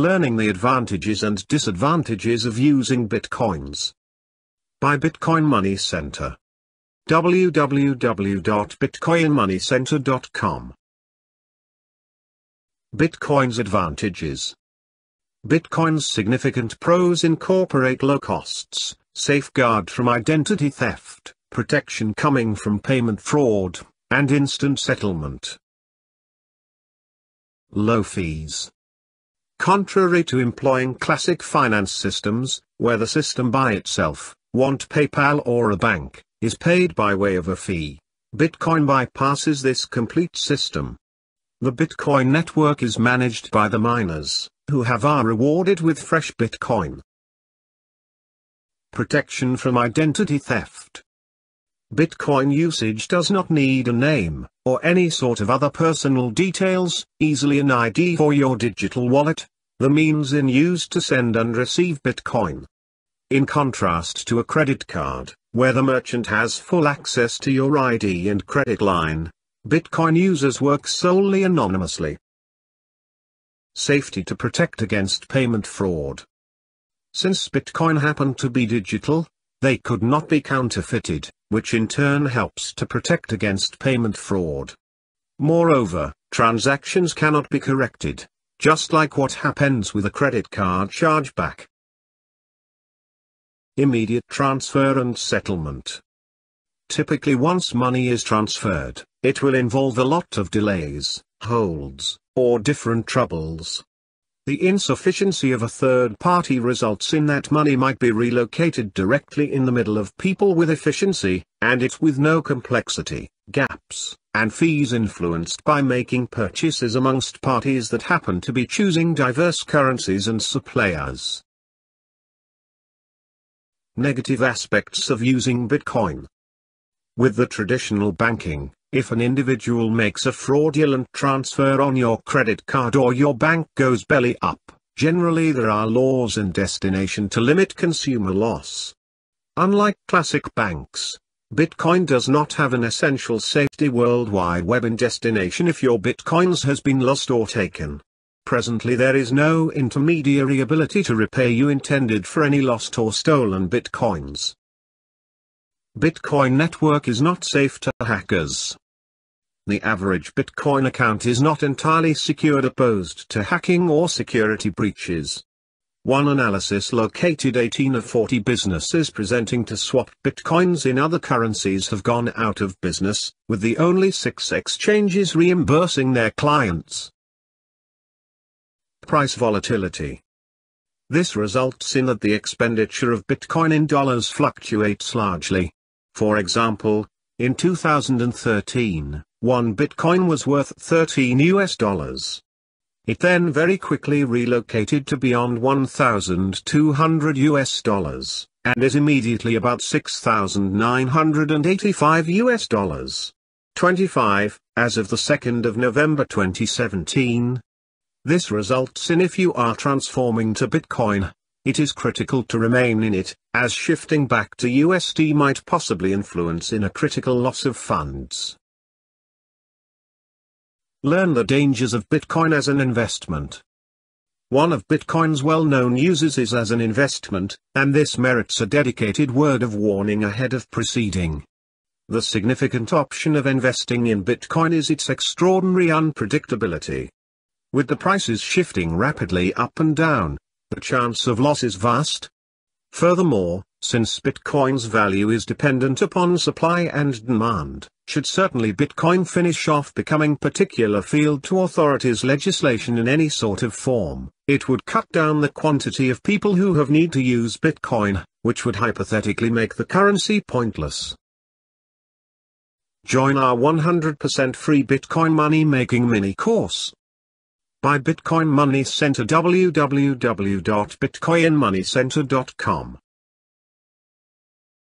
Learning the advantages and disadvantages of using Bitcoins by Bitcoin Money Center. www.bitcoinmoneycenter.com. Bitcoin's advantages. Bitcoin's significant pros incorporate low costs, safeguard from identity theft, protection coming from payment fraud, and instant settlement. Low fees. Contrary to employing classic finance systems, where the system by itself, want PayPal or a bank, is paid by way of a fee, Bitcoin bypasses this complete system. The Bitcoin network is managed by the miners, who are rewarded with fresh Bitcoin. Protection from identity theft. Bitcoin usage does not need a name, or any sort of other personal details, easily an ID for your digital wallet, the means in use to send and receive Bitcoin. In contrast to a credit card, where the merchant has full access to your ID and credit line, Bitcoin users work solely anonymously. Safety to protect against payment fraud. Since Bitcoin happened to be digital, they could not be counterfeited, which in turn helps to protect against payment fraud. Moreover, transactions cannot be corrected, just like what happens with a credit card chargeback. Immediate transfer and settlement. Typically, once money is transferred, it will involve a lot of delays, holds, or different troubles. The insufficiency of a third party results in that money might be relocated directly in the middle of people with efficiency, and it with no complexity, gaps, and fees influenced by making purchases amongst parties that happen to be choosing diverse currencies and suppliers. Negative aspects of using Bitcoin. With the traditional banking, if an individual makes a fraudulent transfer on your credit card or your bank goes belly up, generally there are laws and destination to limit consumer loss. Unlike classic banks, Bitcoin does not have an essential safety World Wide Web in destination if your Bitcoins has been lost or taken. Presently there is no intermediary ability to repay you intended for any lost or stolen Bitcoins. Bitcoin network is not safe to hackers. The average Bitcoin account is not entirely secured opposed to hacking or security breaches. One analysis located 18 of 40 businesses presenting to swap Bitcoins in other currencies have gone out of business, with the only 6 exchanges reimbursing their clients. Price volatility. This results in that the expenditure of Bitcoin in dollars fluctuates largely. For example, in 2013, 1 Bitcoin was worth $13. It then very quickly relocated to beyond $1,200, and is immediately about $6,985.25, as of the 2nd of November 2017. This results in if you are transforming to Bitcoin, it is critical to remain in it, as shifting back to USD might possibly influence in a critical loss of funds. Learn the dangers of Bitcoin as an investment. One of Bitcoin's well-known uses is as an investment, and this merits a dedicated word of warning ahead of proceeding. The significant option of investing in Bitcoin is its extraordinary unpredictability. With the prices shifting rapidly up and down, the chance of loss is vast. Furthermore, since Bitcoin's value is dependent upon supply and demand, should certainly Bitcoin finish off becoming particular field to authorities legislation in any sort of form, it would cut down the quantity of people who have need to use Bitcoin, which would hypothetically make the currency pointless. Join our 100% free Bitcoin money making mini course by Bitcoin Money Center, www.bitcoinmoneycenter.com.